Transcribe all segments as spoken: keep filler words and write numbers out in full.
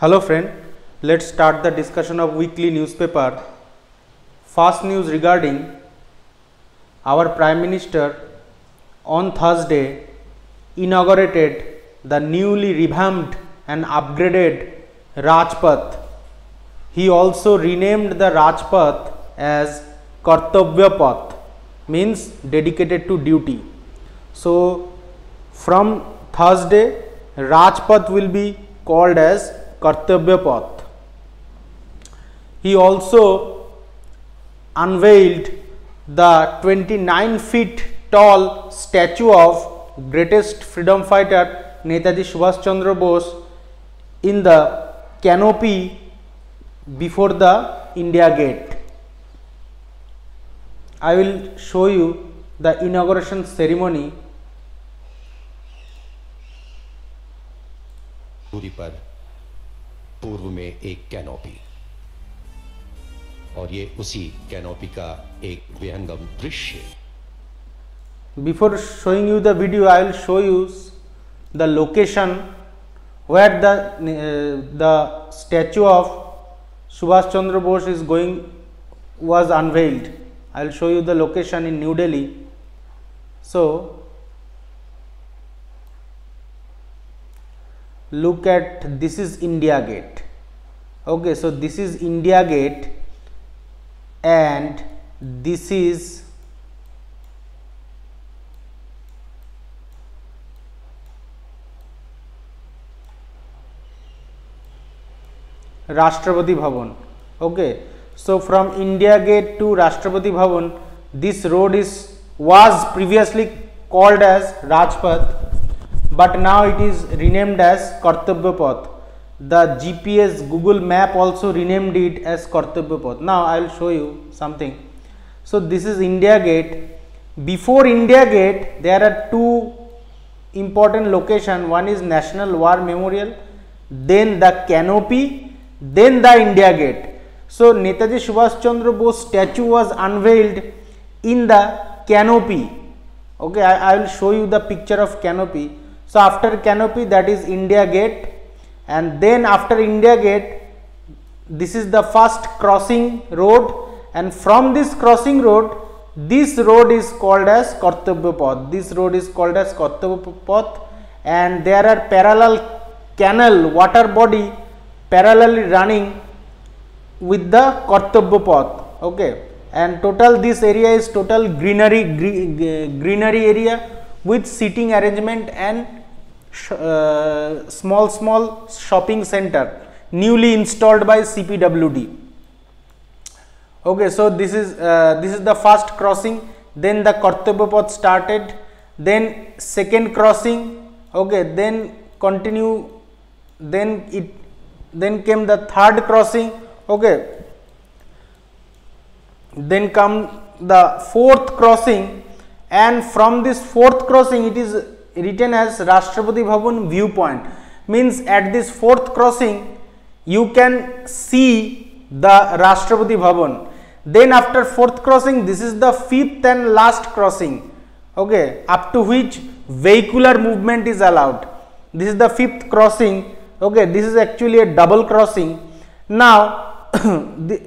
Hello friend, let's start the discussion of weekly newspaper. First news regarding our Prime Minister on Thursday inaugurated the newly revamped and upgraded Rajpath. He also renamed the Rajpath as Kartavya Path, means dedicated to duty. So from Thursday, Rajpath will be called as Kartavya Path. He also unveiled the twenty-nine feet tall statue of greatest freedom fighter Netaji Subhas Chandra Bose in the canopy before the India Gate. I will show you the inauguration ceremony. पूर्व में एक canopy और ये उसी canopy का एक विहंगम दृश्य। Before showing you the video, I will show you the location where the uh, the statue of Subhash Chandra Bose is going was unveiled. I will show you the location in New Delhi. So look at, this is India Gate. Okay, so this is India Gate and this is Rashtrapati Bhavan. Okay, so from India Gate to Rashtrapati Bhavan, this road is was previously called as Rajpath, but now it is renamed as Kartavya Path. The G P S Google map also renamed it as Kartavya Path. Now I will show you something. So this is India Gate. Before India Gate there are two important locations. One is National War Memorial, then the canopy, then the India Gate. So Netaji Subhash Chandra Bose statue was unveiled in the canopy. Okay, I, I will show you the picture of canopy. So after canopy, that is India Gate, and then after India Gate, this is the first crossing road, and from this crossing road, this road is called as Kartavya Path. This road is called as Kartavya Path, and there are parallel canal, water body parallelly running with the Kartavya Path. Okay, and total this area is total greenery greenery area with seating arrangement and sh uh, small small shopping center newly installed by C P W D. Okay, so this is uh, this is the first crossing, then the Kartavya Path started, then second crossing. Okay, then continue, then it then came the third crossing. Okay, then come the fourth crossing. And from this fourth crossing, it is written as Rashtrapati Bhavan viewpoint, means at this fourth crossing you can see the Rashtrapati Bhavan. Then after fourth crossing, this is the fifth and last crossing, okay, up to which vehicular movement is allowed. This is the fifth crossing. Okay, this is actually a double crossing. Now the,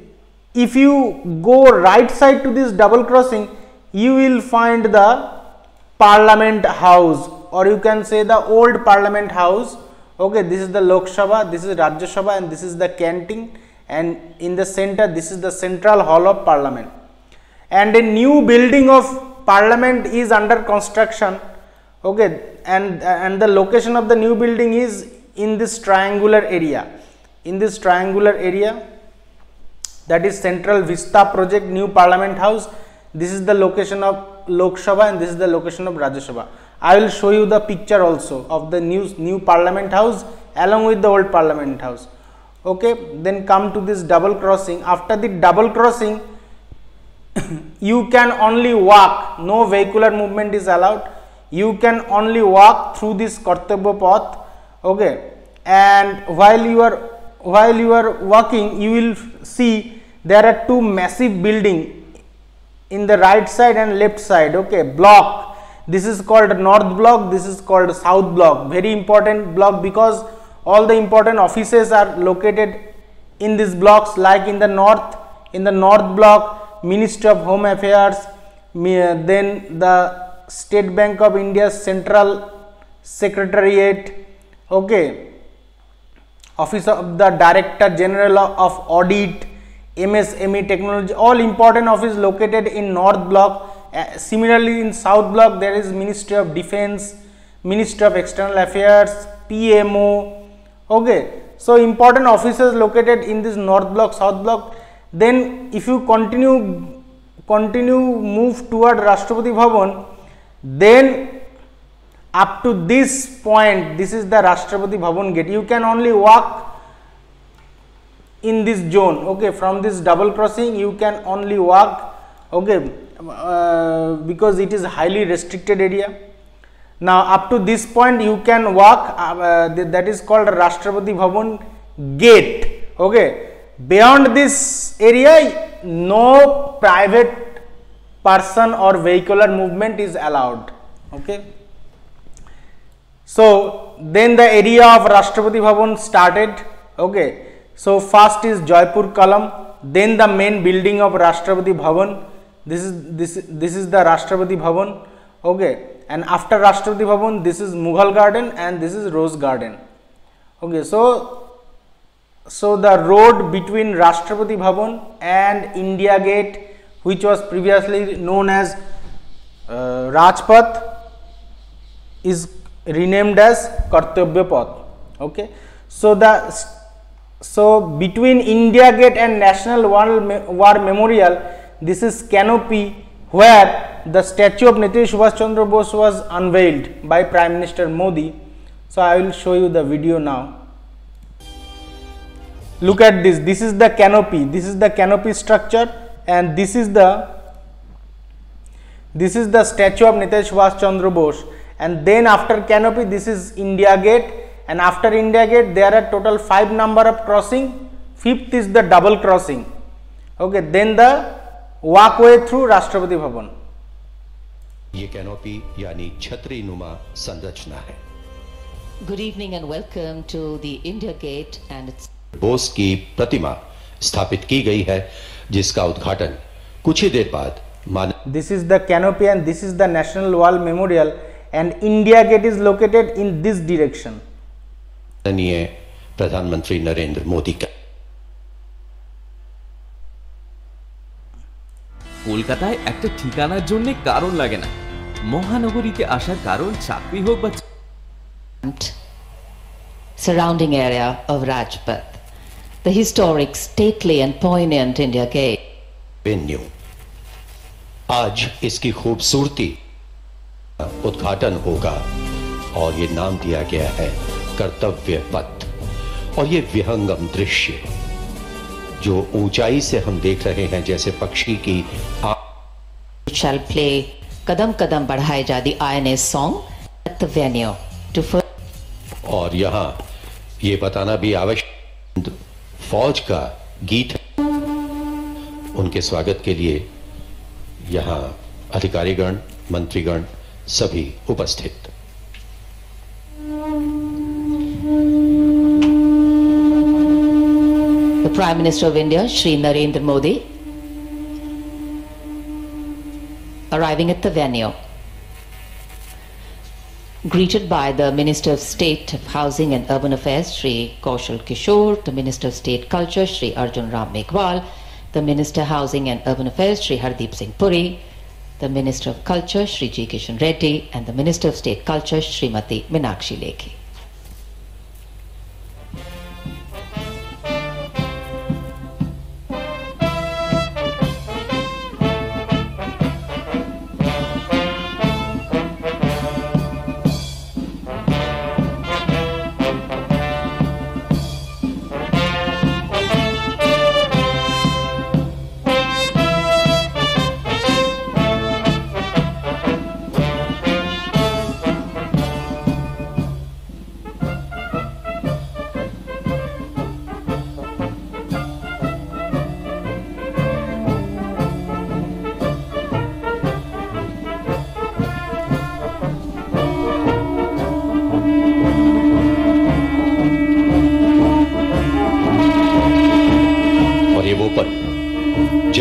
if you go right side to this double crossing, you will find the Parliament House, or you can say the old Parliament House. Okay, this is the Lok Sabha, this is Rajya Sabha, and this is the canteen, and in the center this is the Central Hall of Parliament. And a new building of Parliament is under construction. Okay, and and the location of the new building is in this triangular area. In this triangular area, that is Central Vista project, new Parliament House. This is the location of Lok Sabha and this is the location of Rajya Sabha. I will show you the picture also of the new, new Parliament House along with the old Parliament House. Okay, then come to this double crossing. After the double crossing, you can only walk, no vehicular movement is allowed. You can only walk through this Kartavya Path. Okay, and while you are while you are walking, you will see there are two massive buildings in the right side and left side. Okay, block, this is called North Block, this is called South Block, very important block because all the important offices are located in these blocks, like in the north, in the North Block, Ministry of Home Affairs, then the State Bank of India's Central Secretariat, okay, Office of the Director General of Audit, M S M E Technology, all important office located in North Block. Uh, similarly, in South Block, there is Ministry of Defense, Ministry of External Affairs, P M O, okay. So, important offices located in this North Block, South Block. Then, if you continue, continue move toward Rashtrapati Bhavan, then up to this point, this is the Rashtrapati Bhavan gate. You can only walk in this zone, okay. From this double crossing, you can only walk, okay, uh, because it is highly restricted area. Now, up to this point, you can walk, uh, th that is called Rashtrapati Bhavan gate, okay. Beyond this area, no private person or vehicular movement is allowed, okay. So, then the area of Rashtrapati Bhavan started, okay. So, first is Jaipur Column, then the main building of Rashtrapati Bhavan. This is this this is the Rashtrapati Bhavan, okay. And after Rashtrapati Bhavan, this is Mughal Garden and this is Rose Garden, okay. So, So, the road between Rashtrapati Bhavan and India Gate, which was previously known as uh, Rajpath, is renamed as Kartavya Path. Okay. So, the so between India Gate and National War, Me War Memorial, this is canopy where the statue of Netaji Subhas Chandra Bose was unveiled by Prime Minister Modi. So, I will show you the video now. Look at this, this is the canopy, this is the canopy structure, and this is the this is the statue of Netaji Subhash Chandra Bose. And then after canopy, this is India Gate, and after India Gate there are total five number of crossing, fifth is the double crossing, okay. Then the walkway through Rashtrapati Bhavan. Ye canopy yani chhatri numa sanrachna hai. Good evening and welcome to the India Gate and its Bose की प्रतिमा स्थापित की गई है जिसका उद्घाटन कुछ ही देर बाद माने. This is the canopy and this is the national war memorial and India gate is located in this direction. माननीय प्रधानमंत्री नरेंद्र मोदी का कोलकाताয় একটা ঠিকানার জন্য কারণ লাগে না, মহানগরীতে আসার কারণ চাকরি হোক বা surrounding area of Rajpath. The historic, stately and poignant India Gate. Venue. आज इसकी खूबसूरती उद्घाटन होगा और ये नाम दिया गया है कर्तव्य पथ. और ये विहंगम दृश्य जो ऊंचाई से हम देख रहे हैं जैसे पक्षी की. Shall play कदम कदम बढ़ाए जा दी आईने song at the venue to first. और यहाँ ये बताना भी आवश्यक फौज का गीत उनके स्वागत के लिए यहाँ अधिकारीगण मंत्रीगण सभी उपस्थित. The Prime Minister of India, Shri Narendra Modi, arriving at the venue, greeted by the Minister of State of Housing and Urban Affairs, Shri Kaushal Kishore, the Minister of State Culture, Shri Arjun Ram Meghwal, the Minister of Housing and Urban Affairs, Shri Hardeep Singh Puri, the Minister of Culture, Shri G. Kishan Reddy, and the Minister of State Culture, Shrimati Meenakshi Lekhi.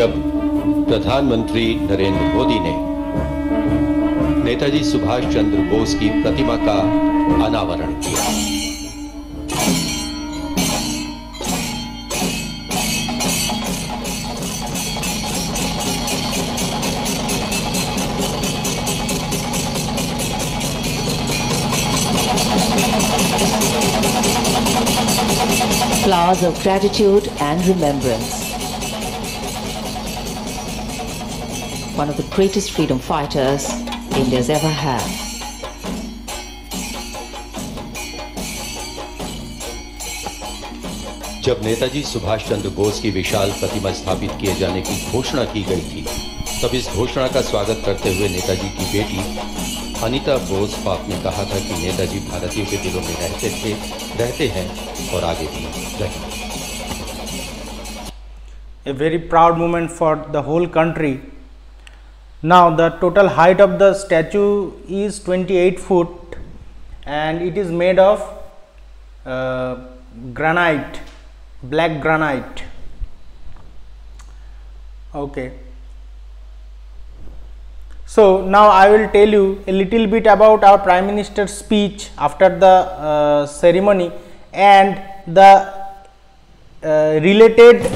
जब प्रधानमंत्री नरेंद्र मोदी ने नेताजी सुभाष चंद्र बोस की प्रतिमा का अनावरण किया। Flowers of gratitude and remembrance. One of the greatest freedom fighters India's ever had. जब नेताजी सुभाष चंद्र बोस की विशाल प्रतिमा स्थापित किए जाने की घोषणा की गई थी, तब इस घोषणा का स्वागत करते हुए नेताजी की बेटी अनीता बोस बाप ने कहा था कि नेताजी भारतीयों के दिलों में रहते थे, रहते हैं और आगे भी रहेंगे। A very proud moment for the whole country. Now the total height of the statue is twenty-eight foot and it is made of uh, granite, black granite. Okay. So now I will tell you a little bit about our Prime Minister's speech after the uh, ceremony and the uh, related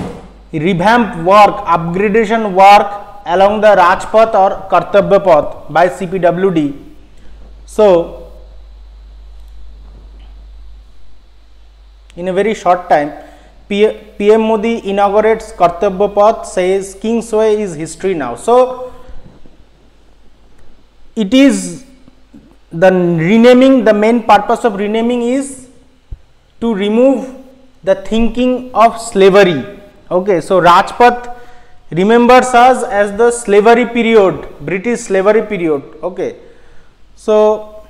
revamp work, upgradation work along the Rajpath or Kartavya Path by C P W D. So, in a very short time, P M Modi inaugurates Kartavya Path, says Kingsway is history now. So, it is the renaming, the main purpose of renaming is to remove the thinking of slavery. Okay, so Rajpath remembers us as the slavery period, British slavery period. Okay, so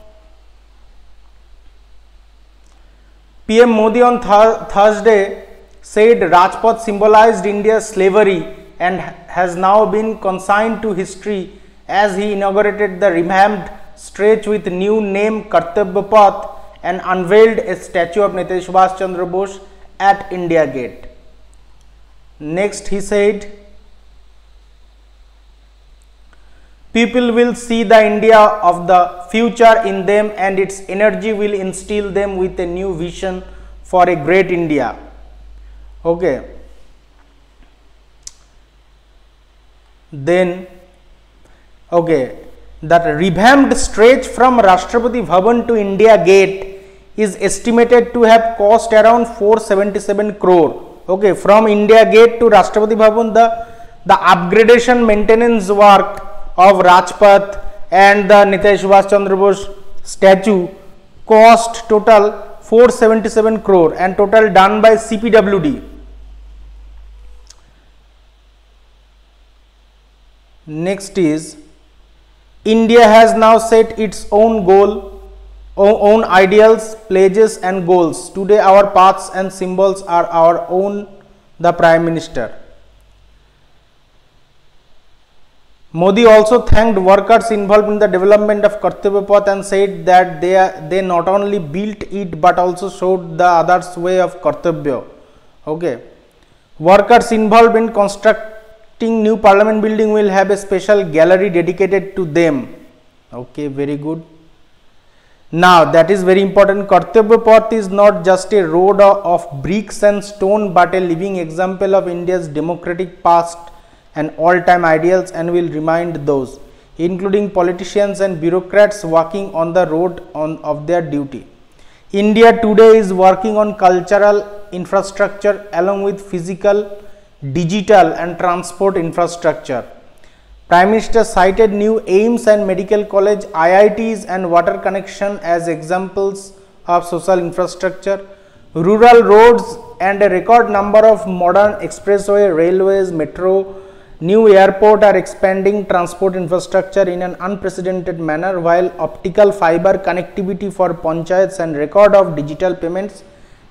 P M Modi on th Thursday said Rajpath symbolized India's slavery and has now been consigned to history as he inaugurated the revamped stretch with new name Kartavya Path and unveiled a statue of Netaji Subhash Chandra Bose at India Gate. Next, he said, people will see the India of the future in them and its energy will instill them with a new vision for a great India. Okay. Then, okay, that revamped stretch from Rashtrapati Bhavan to India Gate is estimated to have cost around four hundred seventy-seven crore. Okay, from India Gate to Rashtrapati Bhavan, the, the upgradation maintenance work of Rajpath and the Netaji Subhash Chandra Bose statue cost total four hundred seventy-seven crore and total done by C P W D. Next is, India has now set its own goal, own ideals, pledges and goals. Today our paths and symbols are our own, the Prime Minister. Modi also thanked workers involved in the development of Kartavya Path and said that they, they not only built it but also showed the others way of Kartavya. Okay. Workers involved in constructing new parliament building will have a special gallery dedicated to them. Okay, very good. Now that is very important. Kartavya Path is not just a road of bricks and stone but a living example of India's democratic past and all-time ideals, and will remind those, including politicians and bureaucrats, working on the road on, of their duty. India today is working on cultural infrastructure along with physical, digital and transport infrastructure. Prime Minister cited new aims and medical college, I I Ts and water connection as examples of social infrastructure, rural roads and a record number of modern expressway, railways, metro, new airport are expanding transport infrastructure in an unprecedented manner, while optical fiber connectivity for panchayats and record of digital payments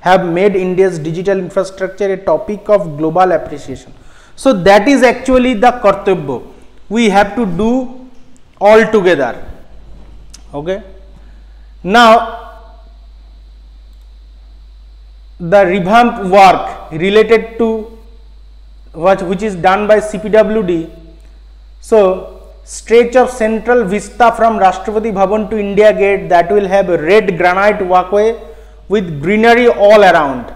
have made India's digital infrastructure a topic of global appreciation. So that is actually the Kartavya we have to do all together. Okay. Now the revamp work related to which, which is done by C P W D. So, stretch of Central Vista from Rashtrapati Bhavan to India Gate, that will have a red granite walkway with greenery all around.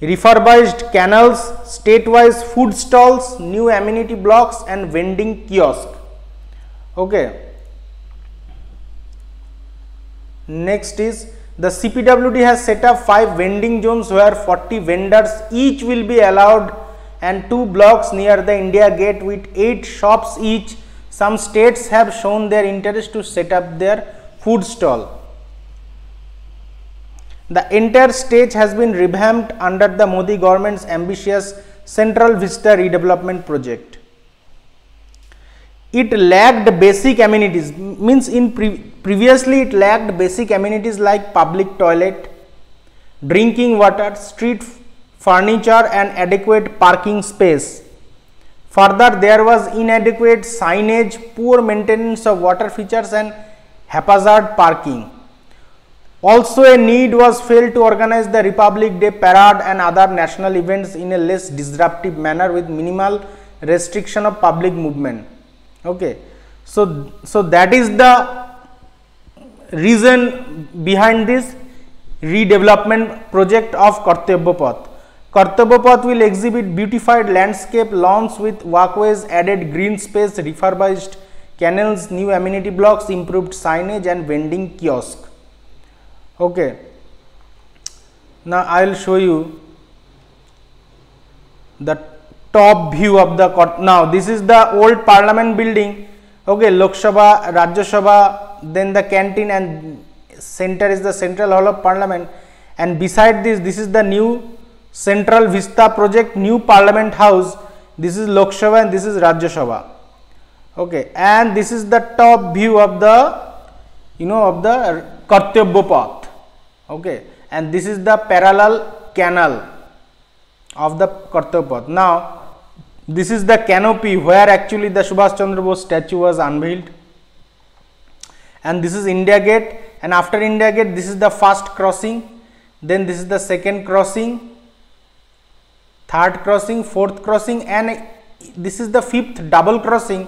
Refurbished canals, state-wise food stalls, new amenity blocks and vending kiosk. Okay. Next is the C P W D has set up five vending zones where forty vendors each will be allowed, and two blocks near the India Gate with eight shops each. Some states have shown their interest to set up their food stall. The entire stage has been revamped under the Modi government's ambitious Central Vista redevelopment project. It lacked basic amenities, means in pre previously it lacked basic amenities like public toilet, drinking water, street furniture and adequate parking space. Further, there was inadequate signage, poor maintenance of water features and haphazard parking. Also, a need was felt to organize the Republic Day parade and other national events in a less disruptive manner with minimal restriction of public movement. Okay, so, so that is the reason behind this redevelopment project of Kartavya Path. Kartavya Path will exhibit beautified landscape, lawns with walkways, added green space, refurbished canals, new amenity blocks, improved signage and vending kiosk. Okay, now I will show you the top view of the court. Now this is the old parliament building. Okay, Lok Sabha, Rajya Sabha, then the canteen, and center is the central hall of parliament, and beside this, this is the new Central Vista project, new parliament house. This is Lok Sabha and this is Rajya Sabha. Okay, and this is the top view of the, you know, of the Kartavya Path. Okay, and this is the parallel canal of the Kartavya Path. Now, this is the canopy where actually the Subhash Chandra Bose statue was unveiled, and this is India Gate, and after India Gate, this is the first crossing, then this is the second crossing, third crossing, fourth crossing, and this is the fifth double crossing,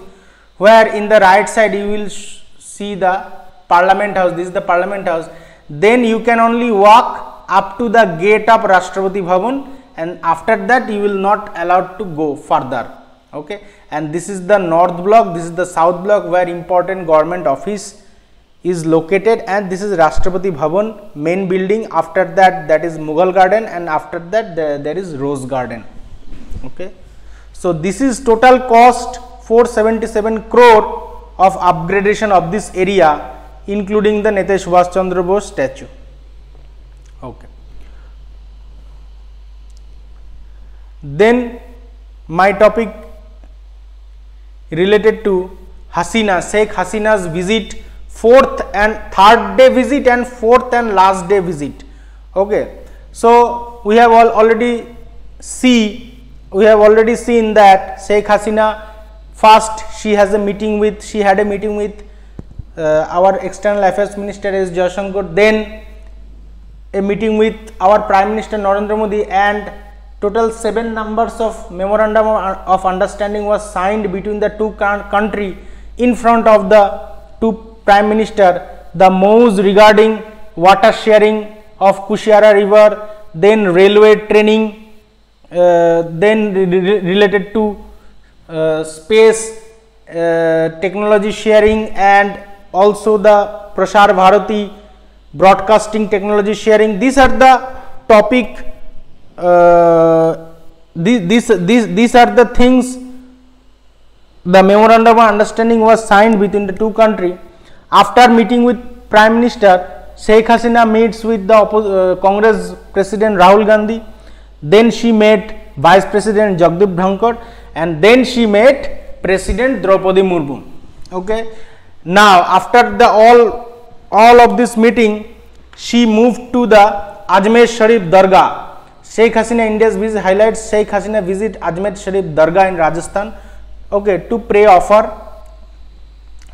where in the right side you will see the Parliament House. This is the Parliament House. Then you can only walk up to the gate of Rashtrapati Bhavan, and after that you will not allowed to go further. Okay, and this is the North Block, this is the South Block where important government office is located, and this is Rashtrapati Bhavan main building. After that, that is Mughal Garden, and after that there, there is Rose Garden. Okay, so this is total cost four hundred seventy-seven crore of upgradation of this area, including the Netaji Subhash Chandra Bose statue. Okay. Then my topic related to Hasina, Sheikh Hasina's visit, fourth and third day visit and fourth and last day visit. Okay. So, we have all already see, we have already seen that Sheikh Hasina, first she has a meeting with, she had a meeting with Uh, our external affairs minister is Jaishankar, then a meeting with our prime minister Narendra Modi, and total seven numbers of memorandum of understanding was signed between the two country in front of the two prime minister. The M O Us regarding water sharing of Kushihara river, then railway training, uh, then re related to uh, space uh, technology sharing, and also the Prasar Bharati broadcasting technology sharing. These are the topic, uh, these, these, these, these are the things the memorandum of understanding was signed between the two countries. After meeting with Prime Minister, Sheikh Hasina meets with the uh, Congress President Rahul Gandhi, then she met Vice President Jagdeep Dhankar, and then she met President Draupadi Murmu. Okay. Now, after the all, all of this meeting, she moved to the Ajmer Sharif Dargah. Sheikh Hasina India's visit highlights. Sheikh Hasina visit Ajmer Sharif Dargah in Rajasthan. Okay, to pray offer,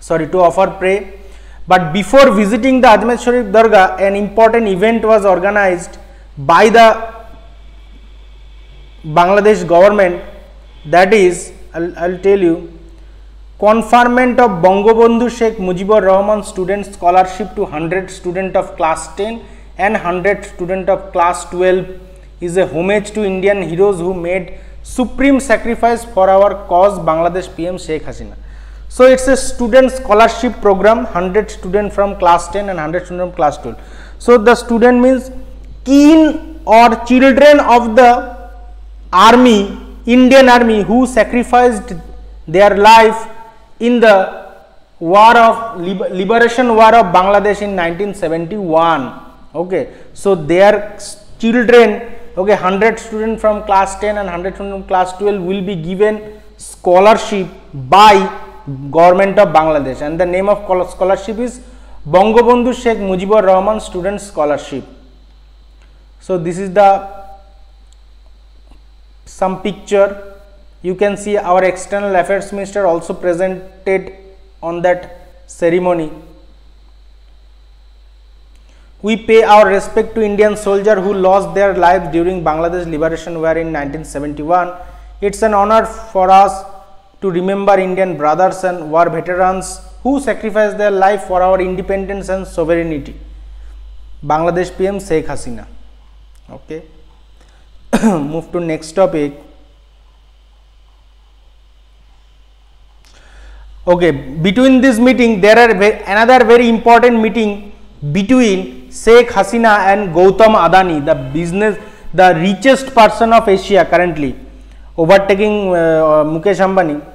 sorry, to offer pray. But before visiting the Ajmer Sharif Dargah, an important event was organized by the Bangladesh government that is, I'll, I'll tell you, conferment of Bangabandhu Sheikh Mujibur Rahman student scholarship to one hundred student of class ten and one hundred student of class twelve is a homage to Indian heroes who made supreme sacrifice for our cause, Bangladesh P M Sheikh Hasina. So, it is a student scholarship program, one hundred student from class ten and one hundred student from class twelve. So, the student means keen or children of the army, Indian army, who sacrificed their life in the war of liberation war of Bangladesh in nineteen seventy-one. Okay. So, their children, okay, one hundred students from class ten and one hundred students from class twelve will be given scholarship by Government of Bangladesh, and the name of scholarship is Bangabandhu Sheikh Mujibur Rahman Student Scholarship. So, this is the some picture. You can see our External Affairs Minister also presented on that ceremony. We pay our respect to Indian soldiers who lost their lives during Bangladesh Liberation War in nineteen seventy-one. It's an honor for us to remember Indian brothers and war veterans who sacrificed their life for our independence and sovereignty. Bangladesh P M Sheikh Hasina. Okay. Move to next topic. Okay. Between this meeting, there are another very important meeting between Sheikh Hasina and Gautam Adani, the business, the richest person of Asia currently, overtaking uh, Mukesh Ambani.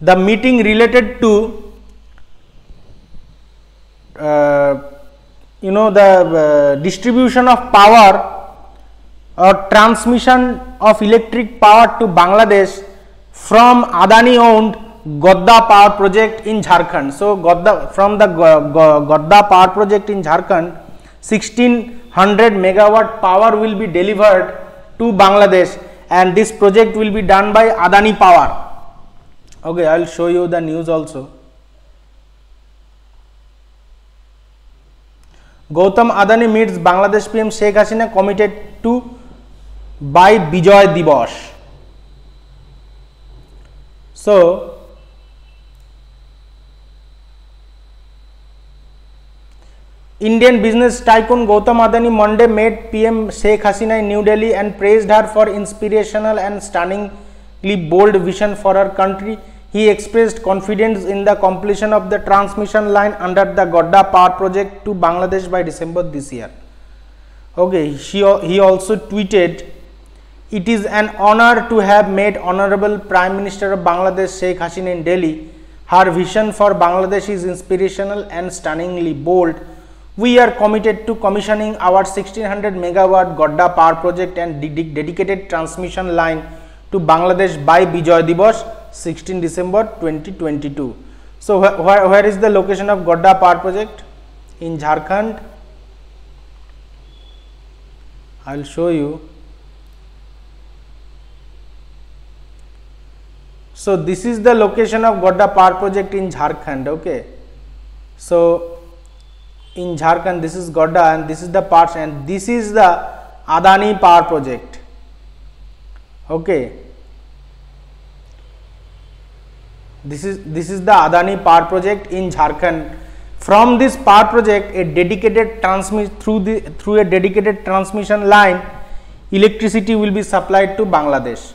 The meeting related to uh, you know the uh, distribution of power or transmission of electric power to Bangladesh from Adani owned Godda power project in Jharkhand. So, Godda, from the Godda power project in Jharkhand, sixteen hundred megawatt power will be delivered to Bangladesh, and this project will be done by Adani Power. Okay, I will show you the news also. Gautam Adani meets Bangladesh P M Sheikh Hasina, committed to by Bijoy Dibosh. So, Indian business tycoon Gautam Adani Monday met P M Sheikh Hasina in New Delhi and praised her for inspirational and stunningly bold vision for her country. He expressed confidence in the completion of the transmission line under the Godda power project to Bangladesh by December this year. Okay, she, he also tweeted, "It is an honor to have met Honorable Prime Minister of Bangladesh Sheikh Hasina in Delhi. Her vision for Bangladesh is inspirational and stunningly bold. We are committed to commissioning our sixteen hundred megawatt Godda power project and ded dedicated transmission line to Bangladesh by Bijoy Dibosh, sixteen December twenty twenty-two. So, wh wh where is the location of Godda power project? In Jharkhand. I will show you. So, this is the location of Godda power project in Jharkhand. Okay. So, in Jharkhand, this is Godda, and this is the parts, and this is the Adani power project. Okay. This is this is the Adani power project in Jharkhand. From this power project, a dedicated transmit through the through a dedicated transmission line, electricity will be supplied to Bangladesh.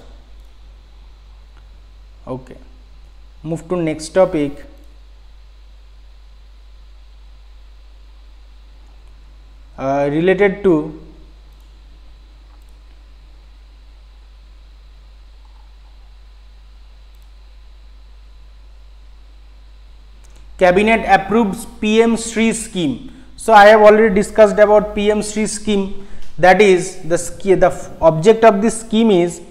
Okay. Move to next topic. Uh, related to Cabinet approves P M Shri scheme. So, I have already discussed about P M Shri scheme, that is the, the object of this scheme is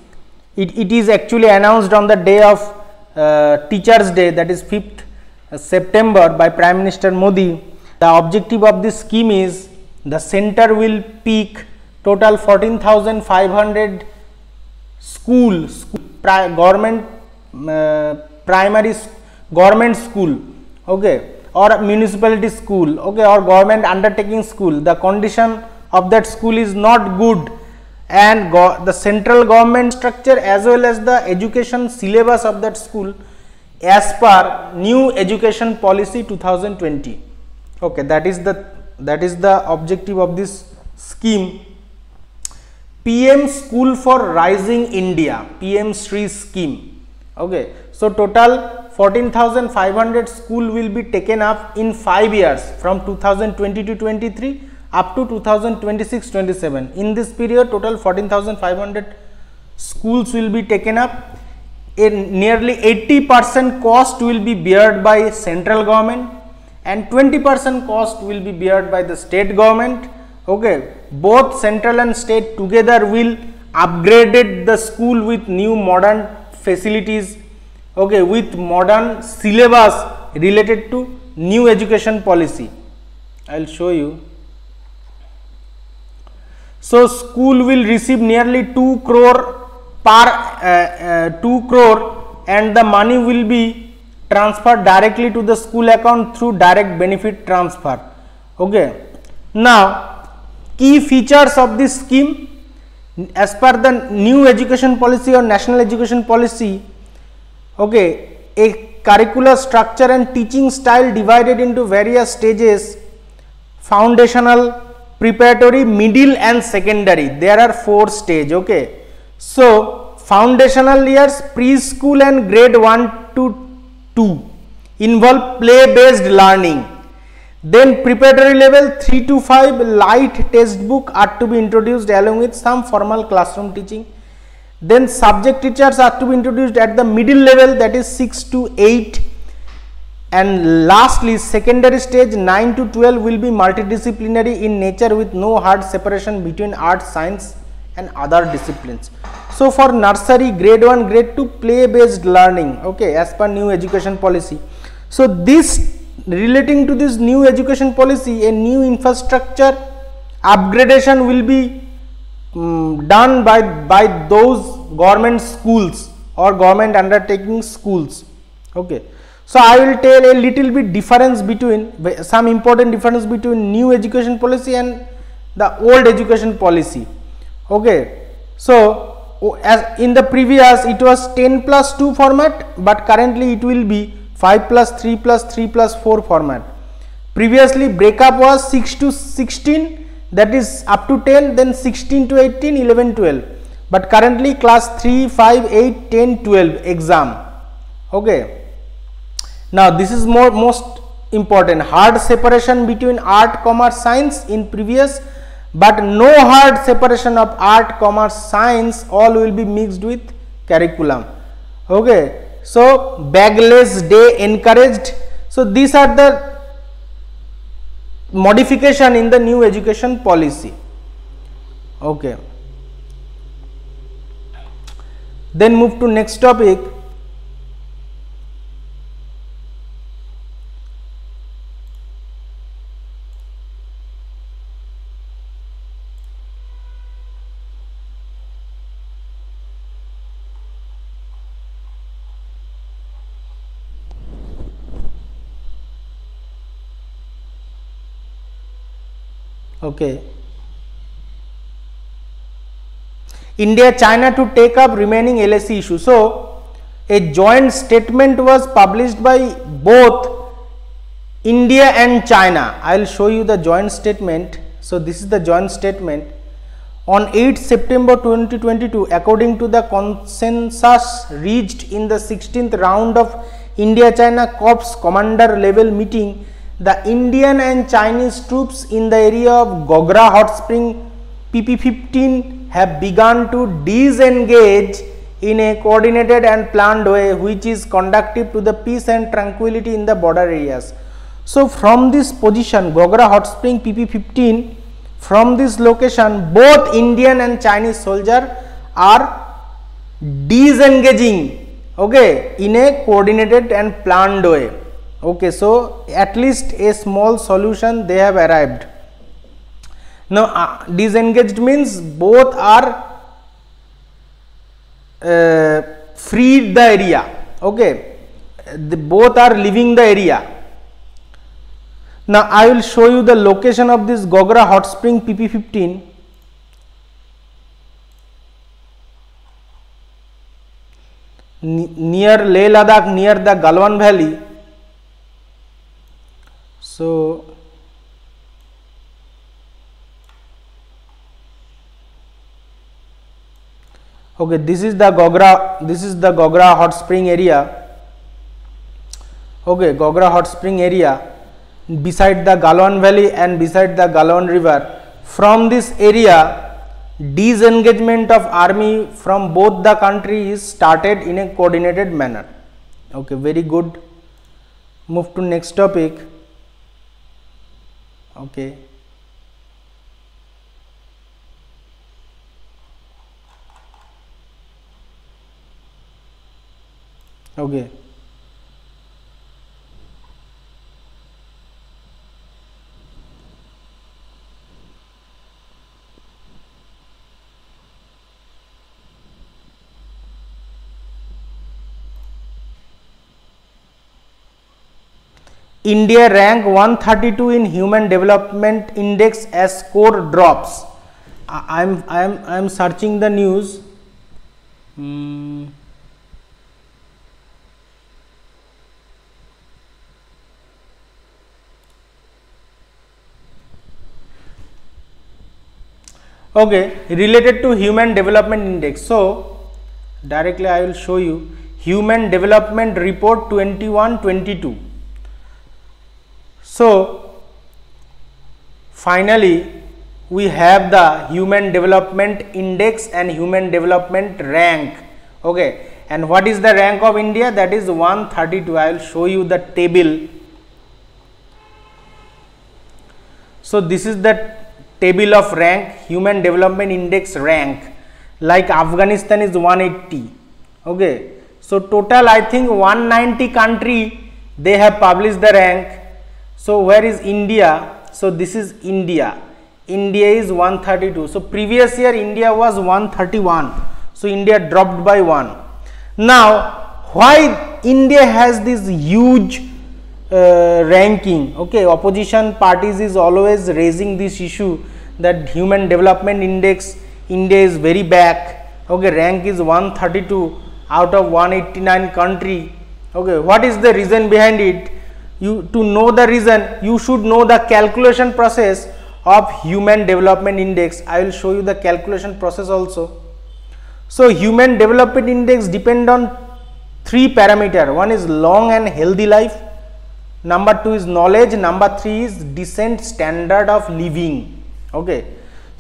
it, it is actually announced on the day of uh, Teachers Day, that is fifth September, by Prime Minister Modi. The objective of this scheme is the center will peak total fourteen thousand five hundred school, school pri government uh, primary sc government school, okay, or municipality school, okay, or government undertaking school. The condition of that school is not good and go the central government structure as well as the education syllabus of that school as per new education policy two thousand twenty. Okay, that is the that is the objective of this scheme. P M School for Rising India, P M Shri scheme. Okay, so total fourteen thousand five hundred school will be taken up in five years from two thousand twenty to twenty-three up to two thousand twenty-six to twenty-seven. In this period, total fourteen thousand five hundred schools will be taken up. In nearly eighty percent cost will be borne by central government and twenty percent cost will be borne by the state government. Okay, both central and state together will upgraded the school with new modern facilities, okay, with modern syllabus related to new education policy. I will show you. So, school will receive nearly two crore per uh, uh, two crore and the money will be transferred directly to the school account through direct benefit transfer. Okay. Now, key features of this scheme as per the new education policy or national education policy. Okay, a curricular structure and teaching style divided into various stages: foundational, preparatory, middle and secondary. There are four stages. Okay, so foundational years, preschool and grade one to two involve play based learning. Then preparatory level three to five, light textbook are to be introduced along with some formal classroom teaching. Then subject teachers are to be introduced at the middle level, that is six to eight, and lastly secondary stage nine to twelve will be multidisciplinary in nature with no hard separation between art, science and other disciplines. So for nursery, grade one, grade two, play based learning, okay, as per new education policy. So this relating to this new education policy, a new infrastructure upgradation will be um, done by by those government schools or government undertaking schools. Okay, so I will tell a little bit difference between some important difference between new education policy and the old education policy. Okay, so as in the previous it was ten plus two format, but currently it will be five plus three plus three plus four format. Previously breakup was six to sixteen, that is up to ten, then sixteen to eighteen, eleven, twelve, but currently class three, five, eight, ten, twelve exam. Okay. Now this is more most important, hard separation between art, commerce, science in previous, but no hard separation of art, commerce, science, all will be mixed with curriculum. Okay. So, bagless day encouraged. So, these are the modification in the new education policy. Okay. Then move to next topic. Okay. India, China to take up remaining L A C issue. So, a joint statement was published by both India and China. I will show you the joint statement. So, this is the joint statement. On eighth September twenty twenty-two, according to the consensus reached in the sixteenth round of India-China Corps commander level meeting, the Indian and Chinese troops in the area of Gogra Hot Spring P P fifteen have begun to disengage in a coordinated and planned way which is conducive to the peace and tranquility in the border areas. So, from this position Gogra Hot Spring P P fifteen, from this location both Indian and Chinese soldiers are disengaging, okay, in a coordinated and planned way. Okay, so at least a small solution they have arrived. Now, uh, disengaged means both are uh, freed the area, okay, the, both are leaving the area. Now, I will show you the location of this Gogra Hot Spring P P fifteen. near Leh Ladakh, near the Galwan Valley. So okay, this is the Gogra, this is the Gogra hot spring area. Okay, Gogra hot spring area beside the Galwan Valley and beside the Galwan River. From this area, disengagement of army from both the country is started in a coordinated manner. Okay, very good. Move to next topic. Okay. Okay. India rank one thirty-two in Human Development Index as score drops. I am I am I am searching the news. Mm. Okay, related to Human Development Index. So directly I will show you Human Development Report twenty-one twenty-two. So finally we have the Human Development Index and Human Development Rank. Okay, and what is the rank of India? That is one thirty-two. I will show you the table. So this is the table of rank, Human Development Index rank, like Afghanistan is one eighty. Okay, so total I think one ninety country they have published the rank. So where is India? So this is India. India is one thirty-two. So previous year India was one thirty-one. So India dropped by one. Now why India has this huge Uh, ranking? Okay, opposition parties is always raising this issue that Human Development Index, India is very back. Okay, rank is one thirty-two out of one eighty-nine country. Okay, what is the reason behind it? You to know the reason, you should know the calculation process of Human Development Index. I will show you the calculation process also. So Human Development Index depend on three parameter. One is long and healthy life, number two is knowledge, number three is decent standard of living. Okay,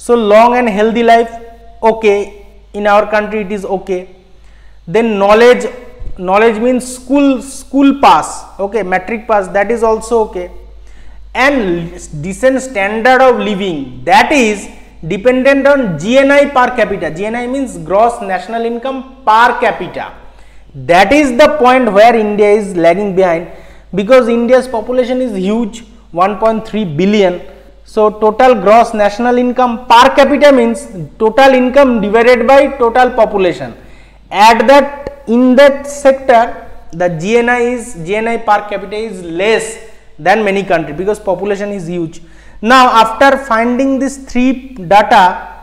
so long and healthy life, okay, in our country it is okay. Then knowledge, knowledge means school school pass, okay, matric pass, that is also okay. And decent standard of living, that is dependent on G N I per capita. G N I means gross national income per capita. That is the point where India is lagging behind, because India's population is huge, one point three billion. So total gross national income per capita means total income divided by total population. At that, in that sector, the G N I is G N I per capita is less than many countries because population is huge. Now after finding these three data,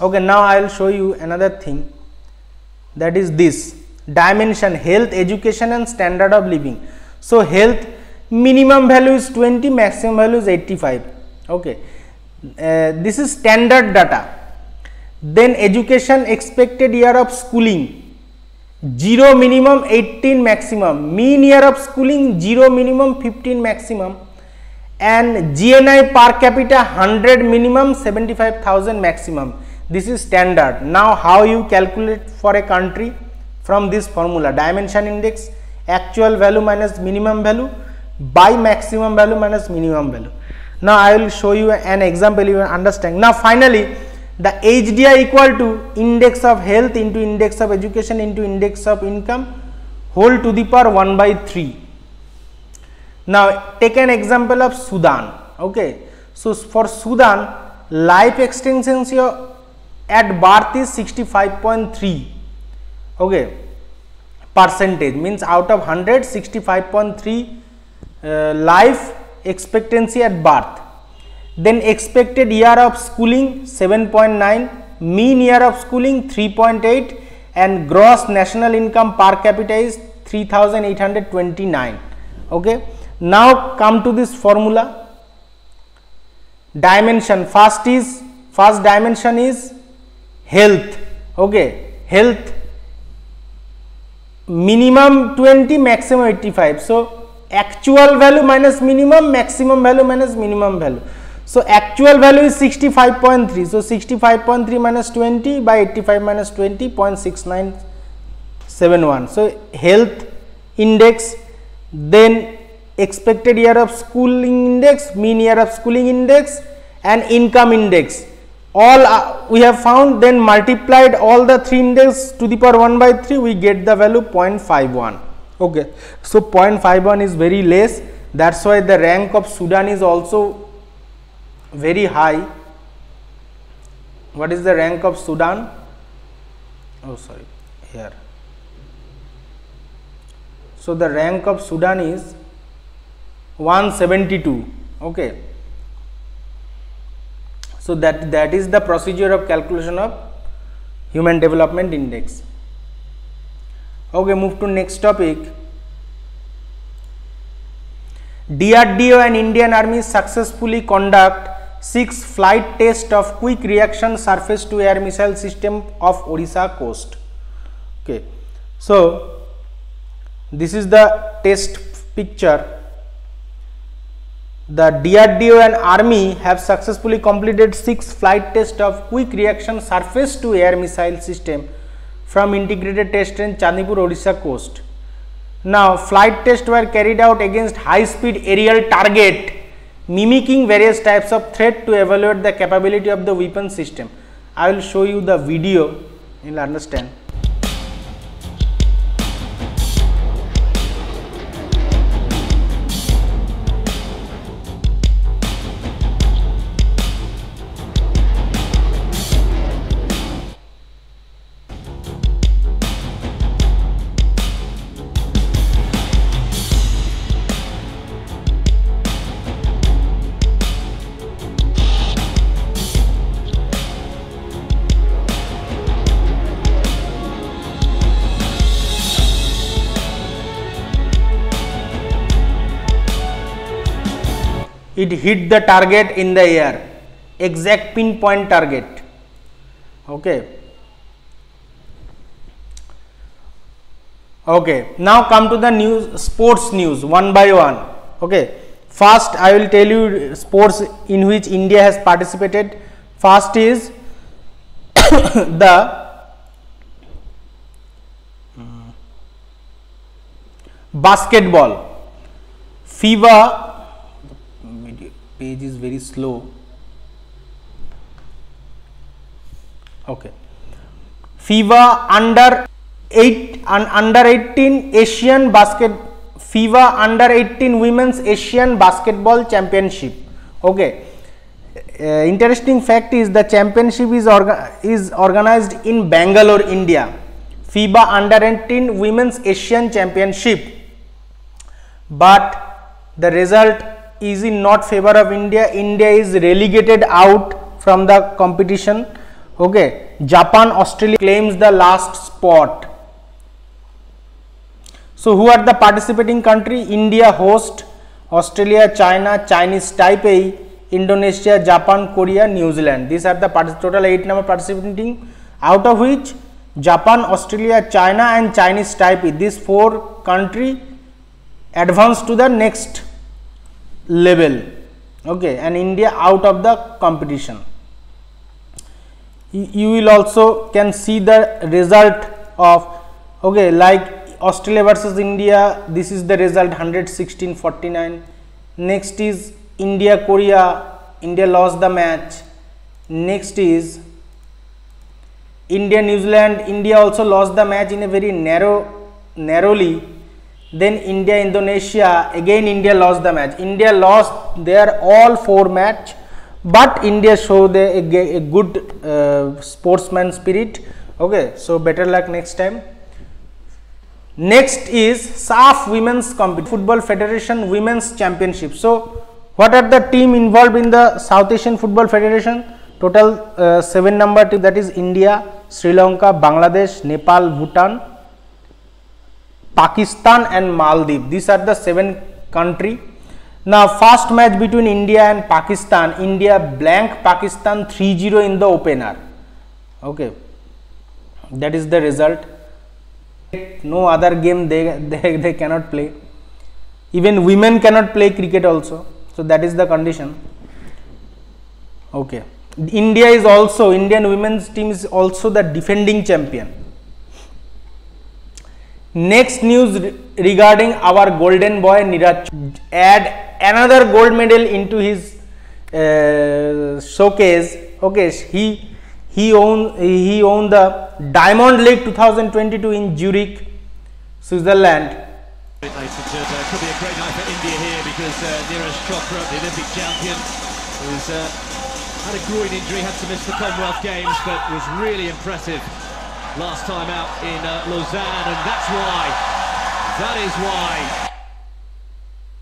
okay, now I will show you another thing, that is this dimension: health, education and standard of living. So health, minimum value is twenty, maximum value is eighty-five. Okay, uh, this is standard data. Then education, expected year of schooling, zero minimum, eighteen maximum. Mean year of schooling, zero minimum, fifteen maximum. And G N I per capita, one hundred minimum, seventy-five thousand maximum. This is standard. Now how you calculate for a country? From this formula: dimension index, actual value minus minimum value by maximum value minus minimum value. Now I will show you an example, you will understand. Now finally the H D I equal to index of health into index of education into index of income whole to the power one by three. Now take an example of Sudan. Okay, so for Sudan, life expectancy at birth is sixty-five point three. Okay, percentage means out of one hundred, sixty-five point three uh, life expectancy at birth. Then expected year of schooling seven point nine, mean year of schooling three point eight, and gross national income per capita is three thousand eight hundred twenty-nine. Okay. Now come to this formula. Dimension first is first dimension is health. Okay, health minimum twenty, maximum eighty-five. So actual value minus minimum, maximum value minus minimum value. So actual value is sixty-five point three. So sixty-five point three minus twenty by eighty-five minus twenty, zero point six nine seven one. So health index, then expected year of schooling index, mean year of schooling index and income index, all uh, we have found, then multiplied all the three index to the power one by three, we get the value zero point five one. Okay, so zero point five one is very less, that's why the rank of Sudan is also very high. What is the rank of Sudan? Oh sorry, here. So the rank of Sudan is one seventy-two. Okay, so that that is the procedure of calculation of Human Development Index. Okay, move to next topic. D R D O and Indian Army successfully conduct six flight test of quick reaction surface to air missile system of Odisha coast. Okay, so this is the test picture. The D R D O and Army have successfully completed six flight tests of quick reaction surface to air missile system from integrated test range Chandipur, Odisha coast. Now, flight tests were carried out against high speed aerial target mimicking various types of threat to evaluate the capability of the weapon system. I will show you the video, you will understand. It hit the target in the air, exact pinpoint target. Okay. Okay. Now come to the news, sports news one by one. Okay. First, I will tell you sports in which India has participated. First is the basketball. FIBA. Page is very slow. Okay, FIBA under eight and under eighteen Asian basket FIBA under eighteen Women's Asian Basketball Championship. Okay, uh, interesting fact is the championship is orga is organized in Bangalore, India. FIBA under eighteen Women's Asian Championship, but the result is in not favor of India. India is relegated out from the competition. Okay, Japan, Australia claims the last spot. So who are the participating country? India host, Australia, China, Chinese Taipei, Indonesia, Japan, Korea, New Zealand. These are the total eight number participating, out of which Japan, Australia, China and Chinese Taipei, these four country advance to the next level. Okay, and India out of the competition. Y you will also can see the result of, okay, like Australia versus India, this is the result one sixteen forty-nine. Next is India Korea, India lost the match. Next is India New Zealand, India also lost the match in a very narrow narrowly. Then India Indonesia, again India lost the match. India lost their all four match, but India showed a, a, a good uh, sportsman spirit. Okay, so better luck next time. Next is S A F Women's Compet Football Federation Women's Championship. So what are the team involved in the South Asian Football Federation? Total uh, seven number team, that is India, Sri Lanka, Bangladesh, Nepal, Bhutan, Pakistan and Maldives. These are the seven country. Now first match between India and Pakistan, India blank Pakistan three zero in the opener. Okay, that is the result. No other game they, they, they cannot play. Even women cannot play cricket also. So that is the condition. Okay. India is also, Indian women's team is also the defending champion. Next news re regarding our golden boy Neeraj Chopra. Add another gold medal into his uh, showcase. Okay, he he owned he owned the Diamond League two thousand twenty-two in Zurich, Switzerland. Could be a great night for India here because uh, Neeraj Chopra, the Olympic champion, is. Uh, Had a groin injury, had to miss the Commonwealth Games, but was really impressive last time out in uh, Lausanne, and that's why, that is why,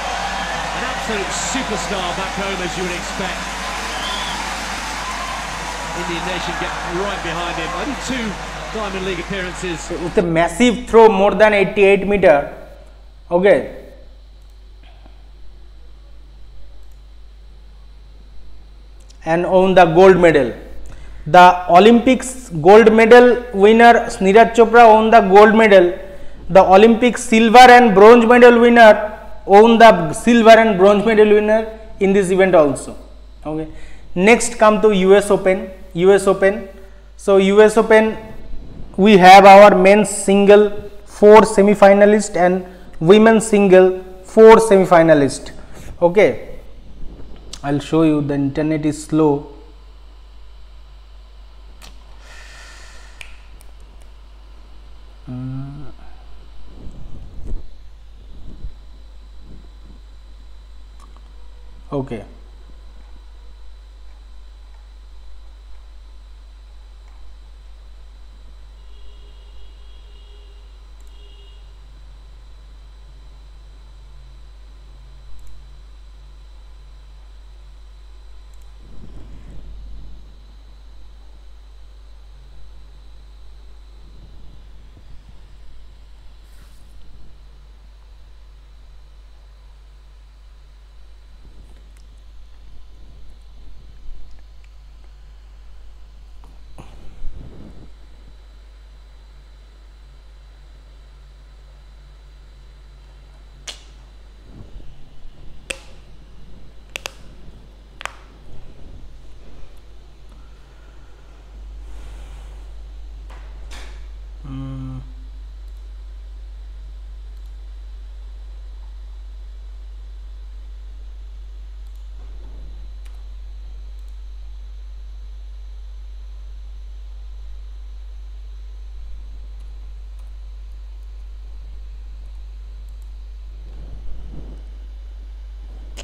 an absolute superstar back home, as you would expect. Indian nation get right behind him. Only two Diamond League appearances. With a massive throw, more than eighty-eight meter. Okay. And won the gold medal. The Olympics gold medal winner Neeraj Chopra won the gold medal. The Olympic silver and bronze medal winner won the silver and bronze medal winner in this event also. Okay. Next come to U S Open. U S Open. So U S Open, we have our men's single four semi-finalist and women's single four semi-finalist. Okay. I'll show you, the internet is slow. Mm. Okay.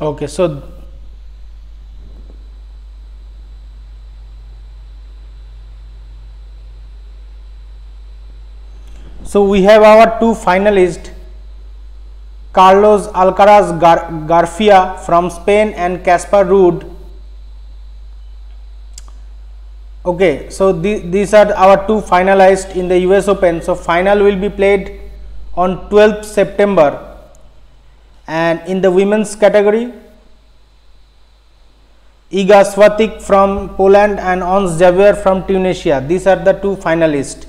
Okay, so so we have our two finalists, Carlos Alcaraz Gar Garcia from Spain and Casper Ruud. Okay, so th these are our two finalists in the U S Open. So final will be played on twelfth September. And in the women's category, Iga Swiatek from Poland and Ons Jabeur from Tunisia. These are the two finalists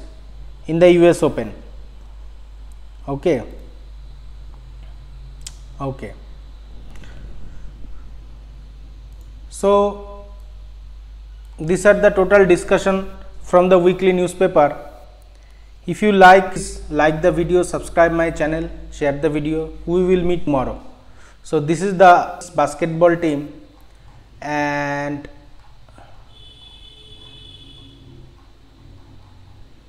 in the U S Open. Okay. Okay. So these are the total discussion from the weekly newspaper. If you like like the video, subscribe my channel, share the video. We will meet tomorrow. So this is the basketball team, and